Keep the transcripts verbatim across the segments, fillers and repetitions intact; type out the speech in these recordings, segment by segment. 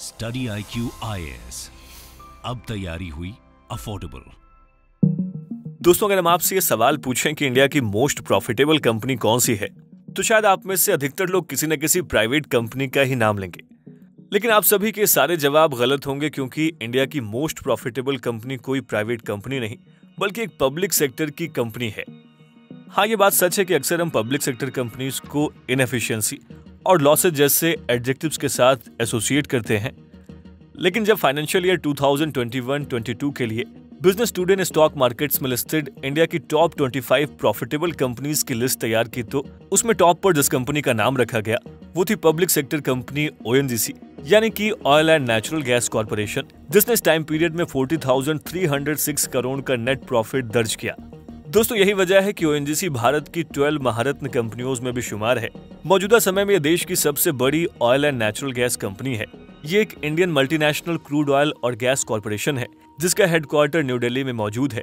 Study I Q I A S, अब तैयारी हुई अफोर्डेबल। दोस्तों, अगर हम आपसे ये सवाल पूछें कि इंडिया की मोस्ट प्रॉफिटेबल कंपनी कौन सी है, तो शायद आप में से अधिकतर लोग किसी न किसी प्राइवेट कंपनी का ही नाम लेंगे। लेकिन आप सभी के सारे जवाब गलत होंगे, क्योंकि इंडिया की मोस्ट प्रॉफिटेबल कंपनी कोई प्राइवेट कंपनी नहीं बल्कि एक पब्लिक सेक्टर की कंपनी है। हाँ, ये बात सच है कि अक्सर हम पब्लिक सेक्टर कंपनीज को इनएफिशिएंसी और लॉसेज जैसे एडजेक्टिव्स के साथ एसोसिएट करते हैं। लेकिन जब financial year two thousand twenty one two thousand twenty two के लिए बिजनेस टुडे ने स्टॉक मार्केट्स में लिस्टेड इंडिया की टॉप पच्चीस प्रॉफिटेबल कंपनीज की लिस्ट तैयार की, तो उसमें टॉप पर जिस कंपनी का नाम रखा गया वो थी public sector company O N G C, यानी कि oil and natural gas corporation, जिसने इस टाइम पीरियड में चालीस हज़ार तीन सौ छह करोड़ का नेट प्रॉफिट दर्ज किया। दोस्तों, यही वजह है कि ओ एन जी सी भारत की बारह महारत्न कंपनियों में भी शुमार है। मौजूदा समय में यह देश की सबसे बड़ी oil and natural gas company है। ये एक इंडियन मल्टीनेशनल क्रूड ऑयल और गैस कॉर्पोरेशन है जिसका हेडक्वार्टर न्यू दिल्ली में मौजूद है।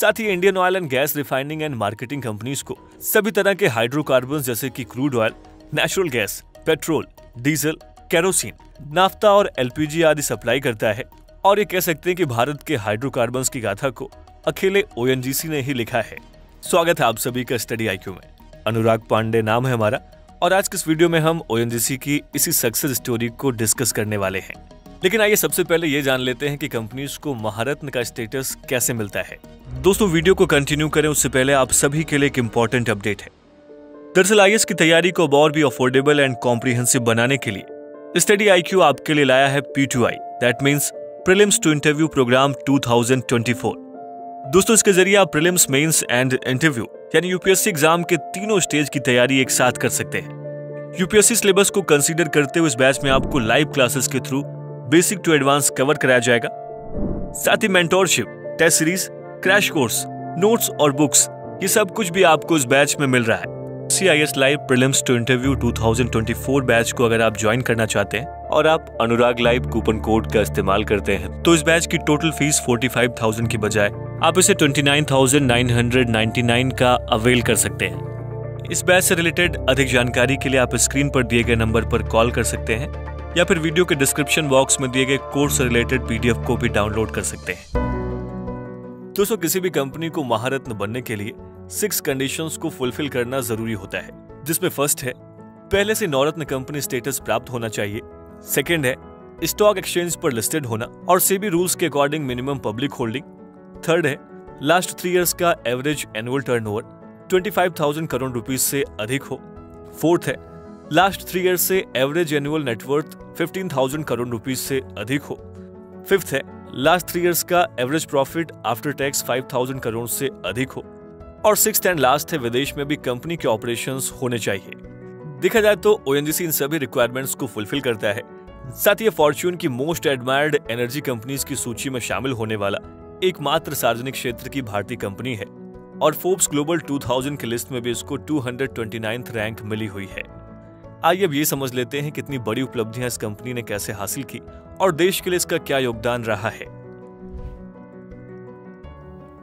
साथ ही Indian oil and gas refining and marketing companies को सभी तरह के हाइड्रोकार्बन जैसे कि crude oil, natural gas, petrol, diesel, kerosene, naphtha और एल पी जी आदि सप्लाई करता है। और ये कह सकते हैं कि भारत के हाइड्रोकार्बन की गाथा को अकेले ओ एन जी सी ने ही लिखा है। स्वागत है आप सभी का स्टडी आई क्यू में। अनुराग पांडे नाम है हमारा, और आज के इस वीडियो में हम ओ एन जी सी की इसी सक्सेस स्टोरी को डिस्कस करने वाले हैं। लेकिन आइए सबसे पहले ये जान लेते हैं कि कंपनीज को महारत्न का स्टेटस कैसे मिलता है। दोस्तों, वीडियो को कंटिन्यू करें उससे पहले आप सभी के लिए एक इम्पोर्टेंट अपडेट है। दरअसल आई ए एस की तैयारी को और भी अफोर्डेबल एंड कॉम्प्रिहेंसिव बनाने के लिए स्टडी आई क्यू आपके लिए लाया है P to I, that means prelims to interview program two thousand twenty four. दोस्तों, इसके जरिए आप प्रीलिम्स, मेंस एंड इंटरव्यू यानी U P S C exam के तीनों स्टेज की तैयारी एक साथ कर सकते हैं। U P S C syllabus को कंसीडर करते हुए इस बैच में आपको लाइव क्लासेस के through basic to advance cover कराया जाएगा। साथ ही mentorship, test series, crash course, notes और बुक्स, ये सब कुछ भी आपको इस बैच में मिल रहा है। C I S live prelims to interview two thousand twenty four batch को अगर आप ज्वाइन करना चाहते हैं और आप अनुराग लाइव कूपन कोड का इस्तेमाल करते हैं, तो इस बैच की टोटल फीस पैंतालीस हज़ार की बजाय आप इसे उनतीस हज़ार नौ सौ निन्यानवे का अवेल कर सकते हैं। इस बैच से रिलेटेड अधिक जानकारी के लिए आप स्क्रीन पर दिए गए नंबर पर कॉल कर सकते हैं या फिर वीडियो के डिस्क्रिप्शन बॉक्स में दिए गए कोर्स से रिलेटेड पी डी एफ को भी डाउनलोड कर सकते हैं। दोस्तों, किसी भी कंपनी को महारत्न बनने के लिए सिक्स कंडीशंस को फुलफिल करना जरूरी होता है, जिसमें फर्स्ट है पहले से नौरत्न कंपनी स्टेटस प्राप्त होना चाहिए। सेकंड है स्टॉक एक्सचेंज पर लिस्टेड होना और सेबी रूल्स के according minimum public holding. Third है लास्ट थ्री इयर्स का एवरेज एनुअल टर्नओवर पच्चीस हज़ार करोड़ रुपीज से अधिक हो। फोर्थ है लास्ट थ्री इयर्स से एवरेज एनुअल नेटवर्थ पंद्रह हज़ार करोड़ रुपीज से अधिक हो। फिफ्थ है लास्ट थ्री इयर्स का एवरेज प्रॉफिट आफ्टर टैक्स पाँच हज़ार करोड़ से अधिक हो। और सिक्स्थ एंड लास्ट है विदेश में भी कंपनी के ऑपरेशंस होने चाहिए। देखा जाए तो ओ एन जी सी इन सभी रिक्वायरमेंट्स को फुलफिल करता है। साथ ही फॉर्च्यून की मोस्ट एडमायर्ड एनर्जी कंपनीज की सूची में शामिल होने वाला एकमात्र सार्वजनिक क्षेत्र की भारतीय कंपनी है और फोर्ब्स ग्लोबल टू थाउजेंड की लिस्ट में भी इसको two hundred twenty ninth rank मिली हुई है। आइए अब ये समझ लेते हैं कितनी बड़ी उपलब्धियां इस कंपनी ने कैसे हासिल की और देश के लिए इसका क्या योगदान रहा है।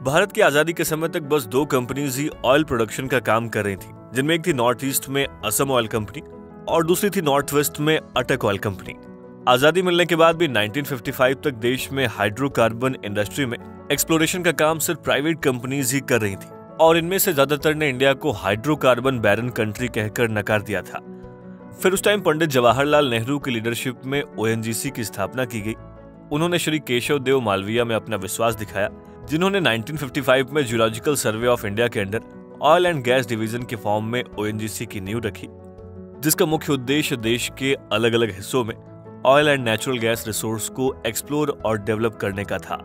भारत की आजादी के समय तक बस दो कंपनीज ही ऑयल प्रोडक्शन का काम कर रही थी, जिनमें एक थी नॉर्थ ईस्ट में असम ऑयल कंपनी और दूसरी थी नॉर्थ वेस्ट में अटक ऑयल कंपनी। आजादी मिलने के बाद भी नाइनटीन फिफ्टी फाइव तक देश में हाइड्रोकार्बन इंडस्ट्री में एक्सप्लोरेशन का काम सिर्फ प्राइवेट कंपनीज ही कर रही थी और इनमें से ज्यादातर ने इंडिया को हाइड्रोकार्बन बैरन कंट्री कहकर नकार दिया था। फिर उस टाइम पंडित जवाहरलाल नेहरू की लीडरशिप में ओ एन जी सी की स्थापना की गई। उन्होंने श्री केशव देव मालविया में अपना विश्वास दिखाया, जिन्होंने नाइनटीन फिफ्टी फाइव में जियोलॉजिकल सर्वे ऑफ इंडिया के under oil and gas division के फॉर्म में ओ एन जी सी की नींव रखी, जिसका मुख्य उद्देश्य देश के अलग अलग हिस्सों में oil and natural gas resource को एक्सप्लोर और डेवलप करने का था।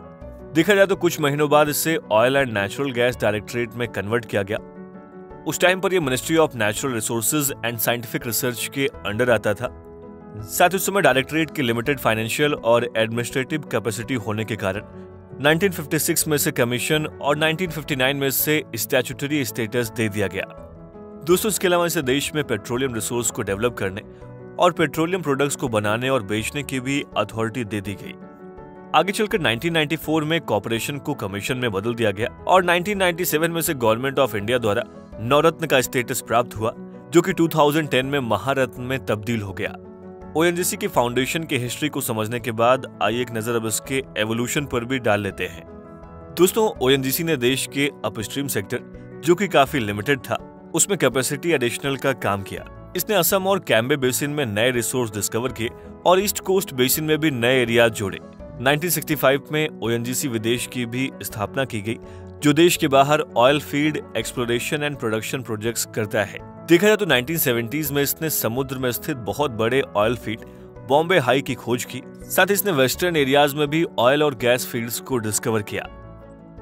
देखा जाए तो कुछ महीनों बाद इसे oil and natural gas directorate में कन्वर्ट किया गया। उस टाइम पर यह ministry of natural resources and scientific research के अंडर आता था। साथ ही उस समय डायरेक्टरेट की लिमिटेड फाइनेंशियल और एडमिनिस्ट्रेटिव कैपेसिटी होने के कारण नाइनटीन फिफ्टी सिक्स में से कमीशन और नाइनटीन फिफ्टी नाइन में से स्टैट्यूटरी स्टेटस दे दिया गया। दोस्तों, इसके अलावा इसे देश में पेट्रोलियम रिसोर्स को डेवलप करने और पेट्रोलियम प्रोडक्ट्स को बनाने और बेचने की भी अथॉरिटी दे दी गई। आगे चलकर नाइनटीन नाइंटी फोर में कॉर्पोरेशन को कमीशन में बदल दिया गया और नाइनटीन नाइंटी सेवन में से गवर्नमेंट ऑफ इंडिया द्वारा नवरत्न का स्टेटस प्राप्त हुआ, जो कि टू थाउजेंड टेन में महारत्न में तब्दील हो गया। ओएनजीसी की फाउंडेशन की हिस्ट्री को समझने के बाद आइए एक नजर अब इसके एवोल्यूशन पर भी डाल लेते हैं। दोस्तों, ओएनजीसी ने देश के अपस्ट्रीम सेक्टर, जो कि काफी लिमिटेड था, उसमें कैपेसिटी एडिशनल का काम किया। इसने असम और कैम्बे बेसिन में नए रिसोर्स डिस्कवर किए और ईस्ट कोस्ट बेसिन में भी नए एरियाज जोड़े। उन्नीस सौ पैंसठ में ओएनजीसी विदेश की भी स्थापना की गई, जो देश के बाहर oil field exploration and production projects करता है। देखा जाए तो नाइनटीन सेवेंटीज़ में इसने समुद्र में स्थित बहुत बड़े ऑयल फील्ड बॉम्बे हाई की खोज की। साथ ही इसने वेस्टर्न एरियाज में भी ऑयल और गैस फील्ड्स को डिस्कवर किया।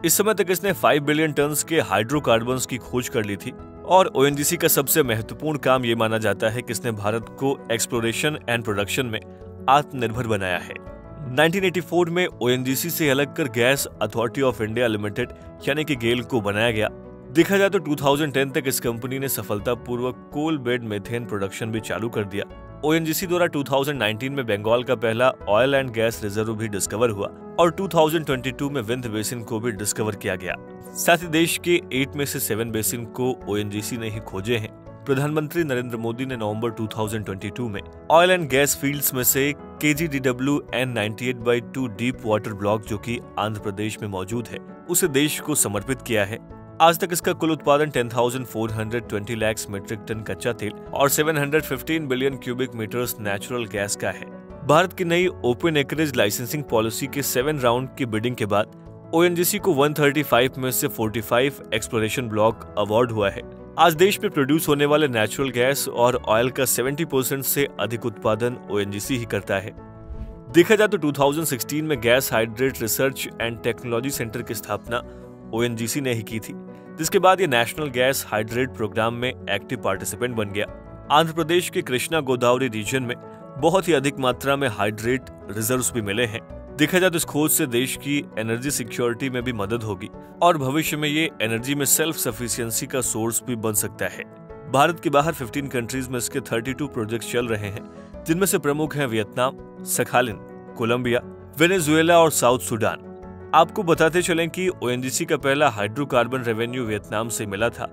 इस समय तक इसने पाँच बिलियन टन के हाइड्रोकार्बन्स की खोज कर ली थी और ओएनजीसी का सबसे महत्वपूर्ण काम ये माना जाता है कि इसने भारत को एक्सप्लोरेशन एंड प्रोडक्शन में आत्मनिर्भर बनाया है। नाइनटीन एटी फोर में ओएनजीसी से अलग कर gas authority of India limited यानी कि गेल को बनाया गया। देखा जाए तो दो हज़ार दस तक इस कंपनी ने सफलतापूर्वक कोल बेड मेथेन प्रोडक्शन भी चालू कर दिया। ओएनजीसी द्वारा दो हज़ार उन्नीस में बंगाल का पहला ऑयल एंड गैस रिजर्व भी डिस्कवर हुआ और दो हज़ार बाईस में विंध्य बेसिन को भी डिस्कवर किया गया। साथ ही देश के आठ में से सात बेसिन को ओएनजीसी ने ही खोजे हैं। प्रधानमंत्री नरेंद्र मोदी ने नवंबर दो हज़ार बाईस में ऑयल एंड गैस फील्ड्स में से K G D W N ninety eight by two deep water block, जो कि आंध्र प्रदेश में मौजूद है, उसे देश को समर्पित किया है। आज तक इसका कुल उत्पादन दस हज़ार चार सौ बीस लाख मीट्रिक टन कच्चा तेल और सात सौ पंद्रह billion cubic metres natural gas का है। भारत की नई ओपन एकरेज लाइसेंसिंग पॉलिसी के सेवन राउंड की बिडिंग के बाद ओएनजीसी को एक सौ पैंतीस में से पैंतालीस एक्सप्लोरेशन ब्लॉक अवार्ड हुआ है। आज देश में प्रोड्यूस होने वाले नेचुरल गैस और ऑयल का सत्तर परसेंट से अधिक उत्पादन ओएनजीसी ही करता है। देखा जाए तो दो हज़ार सोलह में gas hydrate research and technology centre की स्थापना ओएनजीसी ने ही की थी, जिसके बाद ये नेशनल गैस हाइड्रेट प्रोग्राम में एक्टिव पार्टिसिपेंट बन गया। आंध्र प्रदेश के कृष्णा गोदावरी रीजन में बहुत ही अधिक मात्रा में हाइड्रेट रिजर्व्स भी मिले हैं। देखा जाए तो इस खोज से देश की एनर्जी सिक्योरिटी में भी मदद होगी और भविष्य में ये एनर्जी में सेल्फ सफिशिएंसी का सोर्स भी बन सकता है। भारत के बाहर पंद्रह कंट्रीज में इसके बत्तीस प्रोजेक्ट चल रहे हैं, जिनमें से प्रमुख हैं वियतनाम, सखालिन, कोलंबिया, वेनेजुएला और साउथ सूडान। आपको बताते चलें कि ओएनजीसी का पहला हाइड्रोकार्बन रेवेन्यू वियतनाम से मिला था।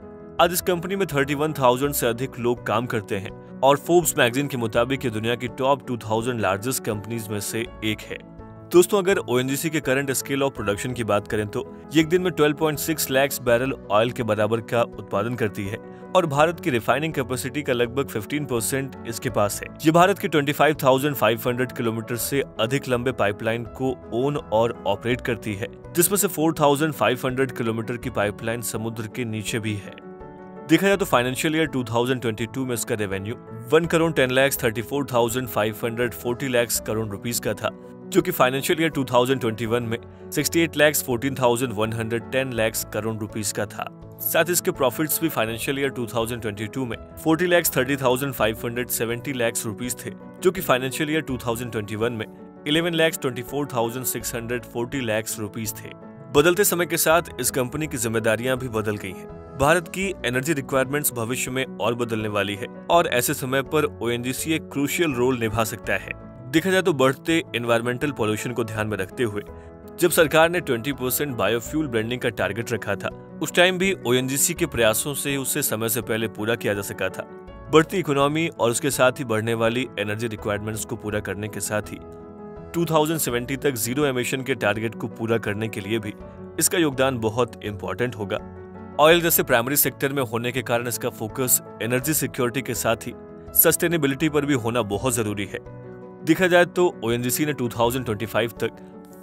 आज इस कंपनी में इकतीस हज़ार से अधिक लोग काम करते हैं और फोर्ब्स मैगजीन के मुताबिक ये दुनिया की टॉप दो हज़ार लार्जेस्ट कंपनीज में से एक है। दोस्तों, अगर ओएनजीसी के करंट स्केल ऑफ प्रोडक्शन की बात करें तो एक दिन में बारह पॉइंट छह लाख बैरल ऑयल के बराबर का उत्पादन करती है और भारत की रिफाइनिंग कैपेसिटी का लगभग पंद्रह परसेंट इसके पास है। ये भारत के पच्चीस हज़ार पाँच सौ किलोमीटर से अधिक लंबे पाइपलाइन को ओन और ऑपरेट करती है, जिसमें से चार हज़ार पाँच सौ किलोमीटर की पाइपलाइन समुद्र के नीचे भी है। देखा जाए तो फाइनेंशियल ईयर दो हज़ार बाईस में इसका रेवेन्यू एक करोड़ दस लाख चौंतीस हज़ार पाँच सौ चालीस करोड़ रुपीस का था, जो कि फाइनेंशियल ईयर दो हज़ार इक्कीस में अड़सठ लाख चौदह हज़ार एक सौ दस लाख करोड़ रुपीस का था। साथ ही इसके प्रॉफिट्स भी फाइनेंशियल ईयर दो हज़ार बाईस में चालीस लाख तीस हज़ार पाँच सौ सत्तर लाख रुपीस थे, जो कि फाइनेंशियल ईयर दो हज़ार इक्कीस में ग्यारह लाख चौबीस हज़ार छह सौ चालीस लाख रुपीस थे। बदलते समय के साथ इस कंपनी की जिम्मेदारियां भी बदल गई हैं। भारत की एनर्जी रिक्वायरमेंट्स भविष्य में और बदलने वाली है और ऐसे समय पर ओएनजीसी एक क्रूशियल रोल निभा सकता है। देखा जाए तो बढ़ते एनवायरमेंटल पोल्यूशन को ध्यान में रखते हुए जब सरकार ने बीस परसेंट बायोफ्यूल ब्लेंडिंग का टारगेट रखा था, उस टाइम भी ओएनजीसी के प्रयासों से उसे समय से पहले पूरा किया जा सका था। बढ़ती इकोनॉमी और उसके साथ ही बढ़ने वाली एनर्जी रिक्वायरमेंट्स को पूरा करने के साथ ही दो हज़ार सत्तर तक जीरो एमिशन के टारगेट को पूरा करने के लिए भी इसका योगदान बहुत इम्पोर्टेंट होगा। ऑयल जैसे प्राइमरी सेक्टर में होने के कारण इसका फोकस एनर्जी सिक्योरिटी के साथ ही सस्टेनेबिलिटी पर भी होना बहुत जरूरी है। देखा जाए तो ओएनजीसी ने दो हज़ार पच्चीस तक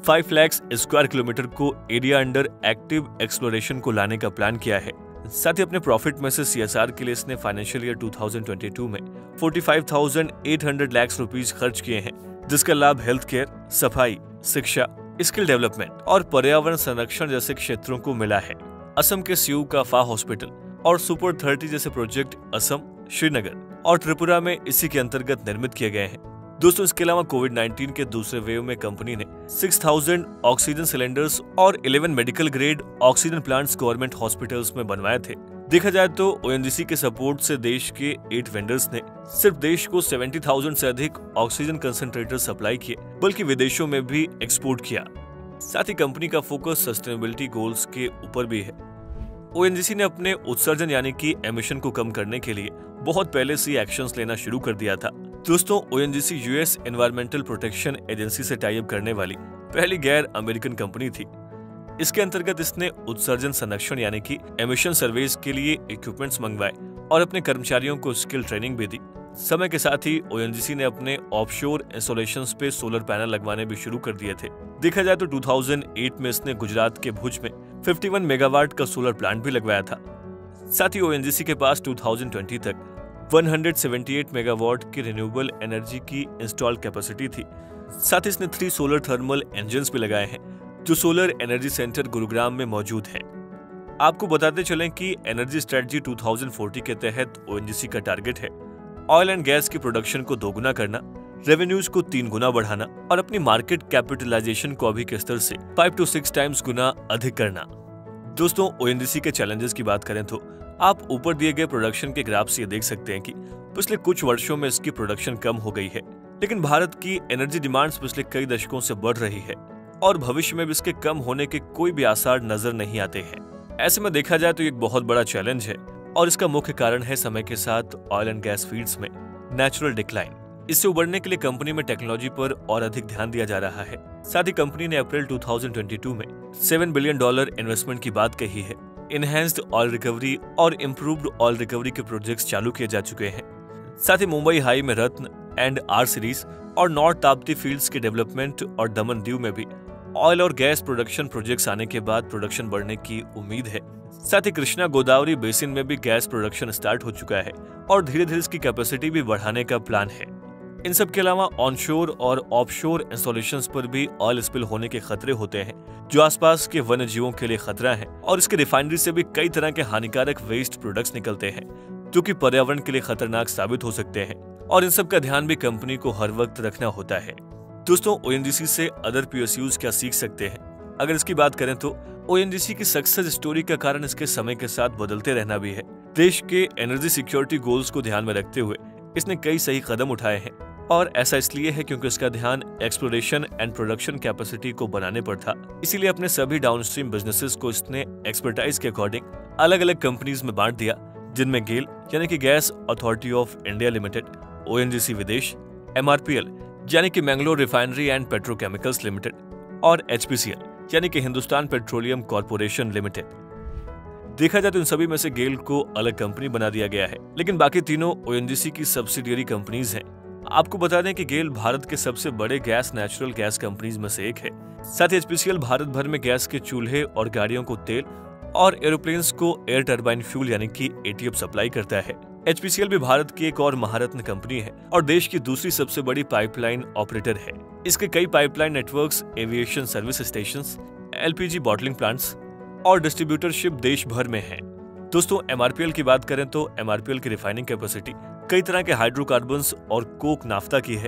पाँच लाख स्क्वायर किलोमीटर को एरिया अंडर एक्टिव एक्सप्लोरेशन को लाने का प्लान किया है। साथ ही अपने प्रॉफिट में से सीएसआर के लिए इसने फाइनेंशियल ईयर दो हज़ार बाईस में पैंतालीस हज़ार आठ सौ लाख रुपीस खर्च किए हैं, जिसका लाभ हेल्थ केयर, सफाई, शिक्षा, स्किल डेवलपमेंट और पर्यावरण संरक्षण जैसे क्षेत्रों को मिला है। असम के सिउ का फा हॉस्पिटल और सुपर थर्टी जैसे प्रोजेक्ट असम, श्रीनगर और त्रिपुरा में इसी के अंतर्गत निर्मित किए गए हैं। दोस्तों, इसके अलावा कोविड नाइन्टीन के दूसरे वेव में कंपनी ने छह हज़ार ऑक्सीजन सिलेंडर्स और ग्यारह medical grade oxygen plants government hospitals में बनवाए थे। देखा जाए तो ओएनजीसी के सपोर्ट से देश के आठ वेंडर्स ने सिर्फ देश को सत्तर हज़ार से अधिक ऑक्सीजन कंसंट्रेटर सप्लाई किए, बल्कि विदेशों में भी एक्सपोर्ट किया। साथ ही कंपनी का फोकस सस्टेनेबिलिटी गोल्स के ऊपर भी है। ओएनजीसी ने अपने उत्सर्जन यानी कि एमिशन को कम करने के लिए बहुत पहले से एक्शंस लेना शुरू कर दिया था। दोस्तों, ONGC US environmental protection agency से टाई अप करने वाली पहली गैर अमेरिकन कंपनी थी। इसके अंतर्गत इसने उत्सर्जन संरक्षण यानी कि एमिशन सर्वेज के लिए इक्विपमेंट्स मंगवाए और अपने कर्मचारियों को स्किल ट्रेनिंग भी दी। समय के साथ ही ओएनजीसी ने अपने ऑफशोर इंस्टॉलेशंस पे सोलर पैनल लगवाने भी शुरू कर दिए थे। देखा जाए तो दो हज़ार आठ में इसने गुजरात के भुज में इक्यावन मेगावाट का सोलर प्लांट भी लगवाया था। साथ ही ओएनजीसी के पास दो हज़ार बीस तक एक सौ अठहत्तर मेगावाट की रिन्यूएबल एनर्जी की इंस्टॉल कैपेसिटी थी। साथ ही इसने थ्री सोलर थर्मल इंजन्स भी लगाए हैं जो सोलर एनर्जी सेंटर गुरुग्राम में मौजूद है। आपको बताते चलें कि एनर्जी स्ट्रेटजी दो हज़ार चालीस के तहत ओएनजीसी का टारगेट है ऑयल एंड गैस की प्रोडक्शन को दोगुना करना, रेवेन्यूज को तीन गुना बढ़ाना और अपनी मार्केट कैपिटलाइजेशन को अभी के स्तर से फाइव टू सिक्स टाइम्स गुना अधिक करना। दोस्तों, ओएनजीसी के चैलेंजेस की बात करें तो आप ऊपर दिए गए प्रोडक्शन के ग्राफ से ये देख सकते हैं कि पिछले कुछ वर्षों में इसकी प्रोडक्शन कम हो गई है, लेकिन भारत की एनर्जी डिमांड्स पिछले कई दशकों से बढ़ रही है और भविष्य में भी इसके कम होने के कोई भी आसार नजर नहीं आते हैं। ऐसे में देखा जाए तो एक बहुत बड़ा चैलेंज है और इसका मुख्य कारण है समय के साथ ऑयल एंड गैस फील्ड्स में नेचुरल डिक्लाइन। इससे उबरने के लिए कंपनी में टेक्नोलॉजी पर और अधिक ध्यान दिया जा रहा है। साथ ही कंपनी ने अप्रैल दो हज़ार बाईस में सात बिलियन डॉलर इन्वेस्टमेंट की बात कही है। इनहेंस्ड ऑयल रिकवरी और इम्प्रूव्ड ऑयल रिकवरी के प्रोजेक्ट्स चालू किए जा चुके हैं। साथ ही मुंबई हाई में रत्न एंड आर सीरीज और नॉर्थ ताप्ती फील्ड्स के डेवलपमेंट और दमन दीव में भी ऑयल और गैस प्रोडक्शन प्रोजेक्ट्स आने के बाद प्रोडक्शन बढ़ने की उम्मीद है। साथ ही कृष्णा गोदावरी बेसिन में भी गैस प्रोडक्शन स्टार्ट हो चुका है और धीरे धीरे इसकी कैपेसिटी भी बढ़ाने का प्लान है। इन सब के अलावा ऑनशोर और ऑफशोर इंस्टॉलेशंस पर भी ऑयल स्पिल होने के खतरे होते हैं जो आसपास के वन्य जीवों के लिए खतरा है और इसके रिफाइनरी से भी कई तरह के हानिकारक वेस्ट प्रोडक्ट्स निकलते हैं जो कि पर्यावरण के लिए खतरनाक साबित हो सकते हैं और इन सब का ध्यान भी कंपनी को हर वक्त रखना होता है। दोस्तों, ओएनजीसी से अदर पीएसयूज क्या सीख सकते हैं? अगर इसकी बात करें तो ओएनजीसी की सक्सेस स्टोरी का कारण इसके समय के साथ बदलते रहना भी है। देश के एनर्जी सिक्योरिटी गोल्स को ध्यान में रखते हुए इसने कई सही कदम उठाए हैं और ऐसा इसलिए है क्योंकि इसका ध्यान एक्सप्लोरेशन एंड प्रोडक्शन कैपेसिटी को बनाने पर था। इसीलिए अपने सभी डाउनस्ट्रीम बिजनेसेस को इसने एक्सपर्टाइज के अकॉर्डिंग अलग अलग कंपनीज में बांट दिया, जिनमें गेल यानी कि gas authority of India limited, ONGC Videsh, MRPL यानी कि Mangalore refinery and petrochemicals limited और एचपीसीएल यानी कि हिंदुस्तान पेट्रोलियम कॉर्पोरेशन लिमिटेड। देखा जाए तो इन सभी में से गेल को अलग कंपनी बना दिया गया है, लेकिन बाकी तीनों ओएनजीसी की सब्सिडियरी कंपनीज हैं। आपको बता दें कि गेल भारत के सबसे बड़े गैस नेचुरल गैस कंपनीज में से एक है। साथ ही एचपीसीएल भारत भर में गैस के चूल्हे और गाड़ियों को तेल और एरोप्लेन्स को एयर टर्बाइन फ्यूल यानी कि एटीएफ सप्लाई करता है। एचपीसीएल भी भारत की एक और महारत्न कंपनी है और देश की दूसरी सबसे बड़ी पाइपलाइन ऑपरेटर है। इसके कई pipeline networks, aviation service stations, LPG bottling plants और डिस्ट्रीब्यूटरशिप देश भर में है। दोस्तों, एमआरपीएल की बात करें तो एमआरपीएल की रिफाइनिंग कैपेसिटी कई तरह के हाइड्रोकार्बन्स और कोक नाफ्ता की है।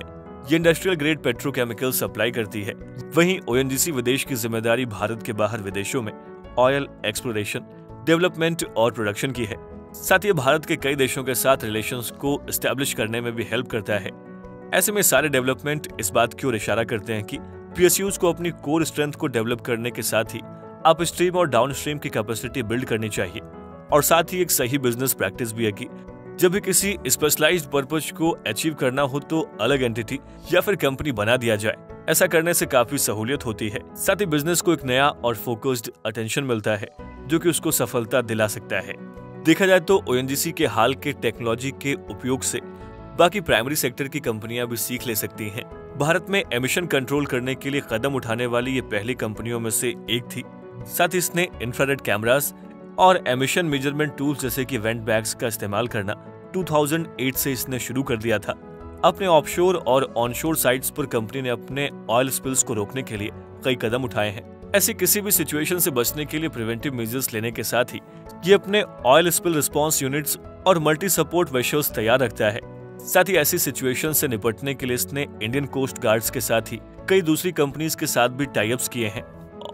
ये इंडस्ट्रियल ग्रेड पेट्रोकेमिकल सप्लाई करती है। वहीं ओएनजीसी विदेश की जिम्मेदारी भारत के बाहर विदेशों में ऑयल एक्सप्लोरेशन, डेवलपमेंट और प्रोडक्शन की है। साथ ही भारत के कई देशों के साथ रिलेशंस को एस्टेब्लिश करने में भी हेल्प करता है। ऐसे में सारे डेवलपमेंट इस बात की ओर इशारा करते हैं कि पीएसयूज को अपनी कोर स्ट्रेंथ को डेवलप करने के साथ ही अपस्ट्रीम और डाउनस्ट्रीम की कैपेसिटी बिल्ड करनी चाहिए और साथ ही एक सही बिजनेस प्रैक्टिस भी है कि जब भी किसी स्पेशलाइज्ड पर्पज को अचीव करना हो तो अलग एंटिटी या फिर कंपनी बना दिया जाए। ऐसा करने से काफी सहूलियत होती है। साथ ही बिजनेस को एक नया और फोकस्ड अटेंशन मिलता है जो कि उसको सफलता दिला सकता है। देखा जाए तो ओएनजीसी के हाल के टेक्नोलॉजी के उपयोग से बाकी प्राइमरी सेक्टर की कंपनियां भी सीख ले सकती हैं। भारत में एमिशन कंट्रोल करने के लिए कदम उठाने वाली ये पहली कंपनियों में से एक थी। साथ ही इसने इंफ्रारेड कैमरास और एमिशन मेजरमेंट टूल्स जैसे कि वेंट बैग्स का इस्तेमाल करना दो हज़ार आठ से इसने शुरू कर दिया था। अपने ऑफशोर और ऑनशोर साइट्स पर कंपनी ने अपने ऑयल स्पिल्स को रोकने के लिए कई कदम उठाए हैं। ऐसी किसी भी सिचुएशन से बचने के लिए प्रिवेंटिव मेजर्स लेने के साथ ही ये अपने ऑयल स्पिल रिस्पांस यूनिट्स और मल्टी सपोर्ट वेशल्स तैयार रखता है। साथ ही ऐसी सिचुएशन से निपटने के लिए इसने इंडियन कोस्ट गार्ड्स के साथ ही कई दूसरी कंपनीज के साथ भी टाई अप्स किए हैं।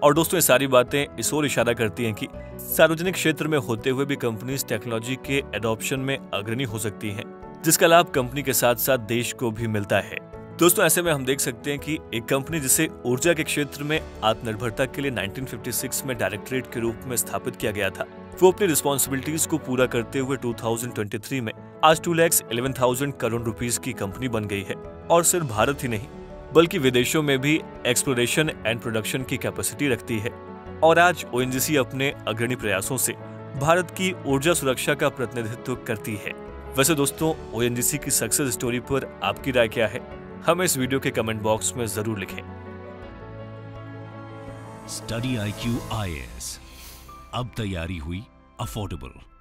और दोस्तों, ये सारी बातें इस ओर इशारा करती हैं कि सार्वजनिक क्षेत्र में होते हुए भी कंपनीज टेक्नोलॉजी के एडॉप्शन में अग्रणी हो सकती हैं, जिसका लाभ कंपनी के साथ साथ देश को भी मिलता है। दोस्तों, ऐसे में हम देख सकते हैं कि एक कंपनी जिसे ऊर्जा के क्षेत्र में आत्मनिर्भरता के लिए उन्नीस सौ छप्पन में डायरेक्टरेट के रूप में स्थापित किया गया था, वो अपनी रिस्पॉन्सिबिलिटीज को पूरा करते हुए दो हज़ार तेईस में आज two lakhs eleven thousand crore rupees की कंपनी बन गई है और सिर्फ भारत ही नहीं बल्कि विदेशों में भी एक्सप्लोरेशन एंड प्रोडक्शन की कैपेसिटी रखती है। और आज ओएनजीसी अपने अग्रणी प्रयासों से भारत की ऊर्जा सुरक्षा का प्रतिनिधित्व करती है। वैसे दोस्तों, ओएनजीसी की सक्सेस स्टोरी पर आपकी राय क्या है, हमें इस वीडियो के कमेंट बॉक्स में जरूर लिखें। Study I Q I A S, अब तैयारी हुई अफोर्डेबल।